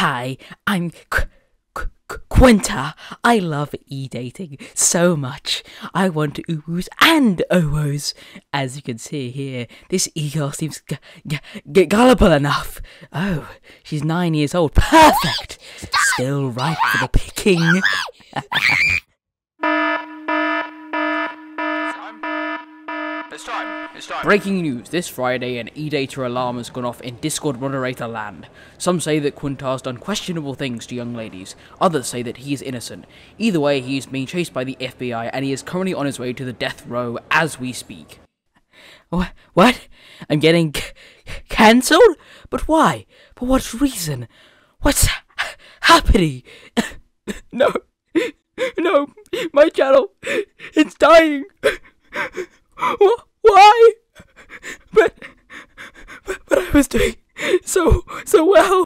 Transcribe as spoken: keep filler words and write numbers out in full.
Hi, I'm Qntar. I love e-dating so much. I want uwos and owos. As you can see here, this e-girl seems g g g gullible enough. Oh, she's nine years old. Perfect. Still ripe for the picking. It's time. It's time. Breaking news. This Friday, an e-dater alarm has gone off in Discord moderator land. Some say that Qntar's done questionable things to young ladies. Others say that he is innocent. Either way, he is being chased by the F B I and he is currently on his way to the death row as we speak. What? What? I'm getting c cancelled? But why? For what reason? What's ha happening? No. No. My channel. It's dying. Why? But, but I was doing so, so well.